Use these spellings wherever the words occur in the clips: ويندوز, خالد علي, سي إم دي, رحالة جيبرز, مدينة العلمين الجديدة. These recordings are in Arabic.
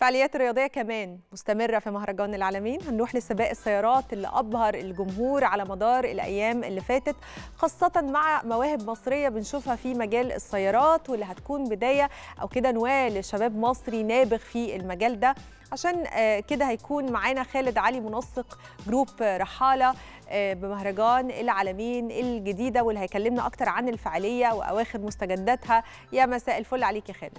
فعاليات رياضية كمان مستمرة في مهرجان العلمين. هنروح لسباق السيارات اللي أبهر الجمهور على مدار الأيام اللي فاتت، خاصة مع مواهب مصرية بنشوفها في مجال السيارات، واللي هتكون بداية أو كده نواة لشباب مصري نابغ في المجال ده. عشان كده هيكون معانا خالد علي منسق جروب رحالة بمهرجان العلمين الجديدة، واللي هيكلمنا أكتر عن الفعالية وأواخر مستجداتها. يا مساء الفل عليك يا خالد.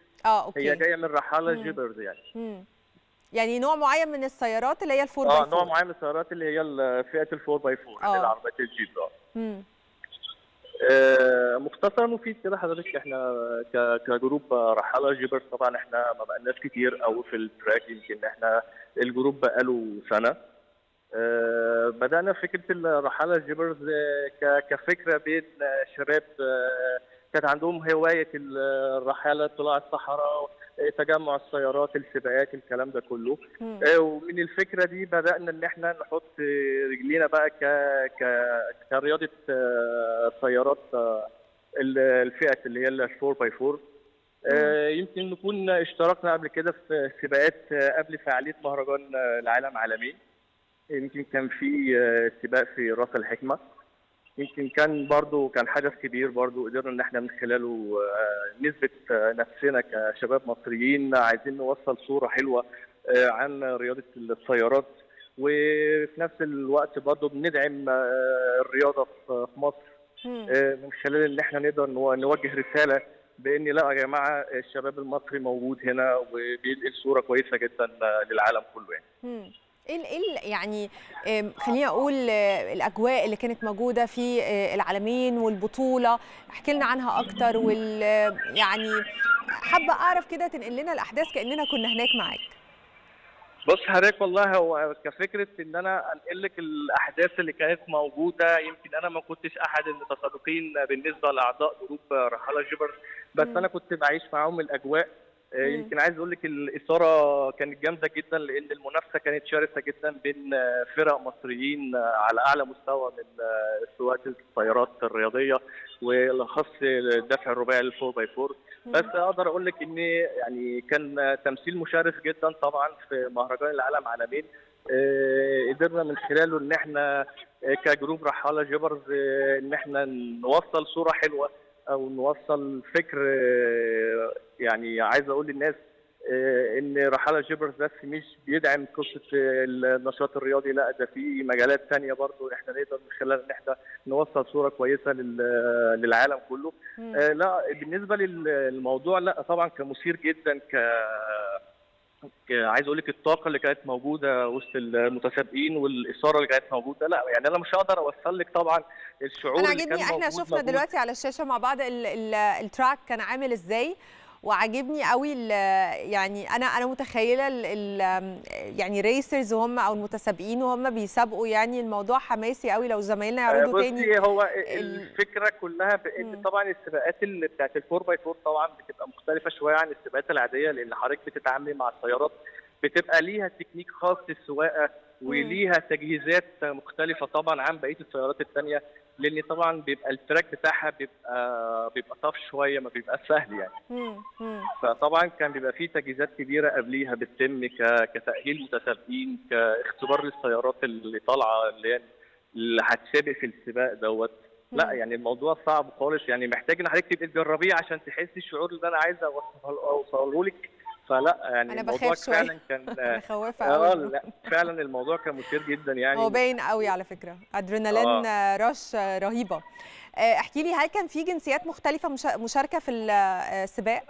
اوكي. هي جايه من رحاله جيبرز يعني. يعني نوع معين من السيارات اللي هي الفور باي فور. نوع معين من السيارات اللي هي فئه الفور باي فور اللي هي العربيات الجيب. مختصر مفيد كده حضرتك. احنا كجروب رحاله جيبرز طبعا احنا ما بقالناش كتير قوي في التراك، يمكن احنا الجروب بقاله سنه. بدأنا فكرة الرحالة جيبرز كفكرة بين شباب كانت عندهم هواية الرحالة، طلوع الصحراء، تجمع السيارات، السباقات، الكلام ده كله. ومن الفكرة دي بدأنا إن احنا نحط رجلينا بقى كرياضة سيارات الفئة اللي هي الفور باي فور. يمكن نكون اشتركنا قبل كده في سباقات قبل فعالية مهرجان العالم عالمي. يمكن كان في سباق في راس الحكمه، يمكن كان برضو كان حدث كبير برضو قدرنا ان احنا من خلاله نثبت نفسنا كشباب مصريين عايزين نوصل صوره حلوه عن رياضه السيارات، وفي نفس الوقت برضو بندعم الرياضه في مصر من خلال ان احنا نقدر نوجه رساله بان لا يا جماعه الشباب المصري موجود هنا وبينقل صوره كويسه جدا للعالم كله يعني. ايه يعني خليني اقول الاجواء اللي كانت موجوده في العالمين والبطوله، احكي لنا عنها اكتر، يعني حابه اعرف كده تنقل لنا الاحداث كاننا كنا هناك معاك. بص حضرتك والله هو كفكره ان انا انقل لك الاحداث اللي كانت موجوده، يمكن انا ما كنتش احد المتسابقين بالنسبه لاعضاء جروب رحاله جيبرز، بس انا كنت بعيش معاهم الاجواء. يمكن عايز اقول لك الاثاره كانت جامده جدا لان المنافسه كانت شرسه جدا بين فرق مصريين على اعلى مستوى من سواقه السيارات الرياضيه والاخص الدفع الرباعي الفور باي فور. بس اقدر اقول لك ان يعني كان تمثيل مشرف جدا طبعا في مهرجان العالم عالمين. قدرنا من خلاله ان احنا كجروب رحاله جيبرز ان احنا نوصل صوره حلوه او نوصل فكر، يعني عايز اقول للناس ان رحاله جيبرز بس مش بيدعم قصه النشاط الرياضي، لا ده في مجالات ثانيه برضه احنا نقدر من خلال ان احنا نوصل صوره كويسه للعالم كله. لا بالنسبه للموضوع لا طبعا كمثير جدا عايز اقول لك الطاقه اللي كانت موجوده وسط المتسابقين والاثاره اللي كانت موجوده، لا يعني انا مش هقدر اوصل لك طبعا الشعور اللي كان موجود. انا عاجبني، احنا شفنا دلوقتي على الشاشه مع بعض التراك كان عامل ازاي، وعاجبني قوي يعني انا متخيله يعني ريسرز وهم او المتسابقين وهم بيسابقوا، يعني الموضوع حماسي قوي. لو زمايلنا يعرضوا تاني. بصي هو الفكره كلها بان طبعا السباقات اللي بتاعت الفور باي فور طبعا بتبقى مختلفه شويه عن السباقات العاديه، لان حضرتك بتتعاملي مع السيارات بتبقى ليها تكنيك خاص للسواقه وليها تجهيزات مختلفه طبعا عن بقيه السيارات الثانيه، لان طبعا بيبقى التراك بتاعها بيبقى طف شويه، ما بيبقى سهل يعني. فطبعا كان بيبقى فيه تجهيزات كبيره قبليها بتتم كتاهيل متسابقين، كاختبار للسيارات اللي طالعه اللي هتسابق في السباق دوت. لا يعني الموضوع صعب خالص، يعني محتاج ان حضرتك تبقى تجربيه عشان تحسي الشعور اللي انا عايز اوصله لك. فلا يعني أنا الموضوع فعلا كان مخوفه قوي. لا فعلا الموضوع كان مثير جدا يعني، هو باين قوي على فكره ادرينالين رش رهيبه. احكي لي، هل كان في جنسيات مختلفه مشاركه في السباق؟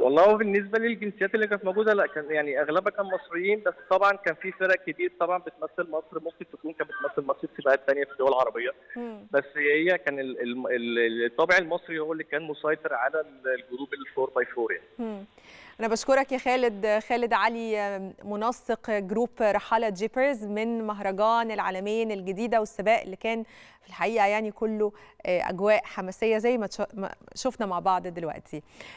والله بالنسبه للجنسيات اللي كانت موجوده لا كان يعني اغلبها كان مصريين، بس طبعا كان في فرق كتير طبعا بتمثل مصر، ممكن تكون كانت بتمثل مصر في سباقات ثانيه في الدول العربيه. بس هي كان الطابع المصري هو اللي كان مسيطر على الجروب الفور باي فور يعني. أنا بشكرك يا خالد. خالد علي منسق جروب رحالة جيبرز من مهرجان العلمين الجديدة والسباق اللي كان في الحقيقة يعني كله أجواء حماسية زي ما شفنا مع بعض دلوقتي.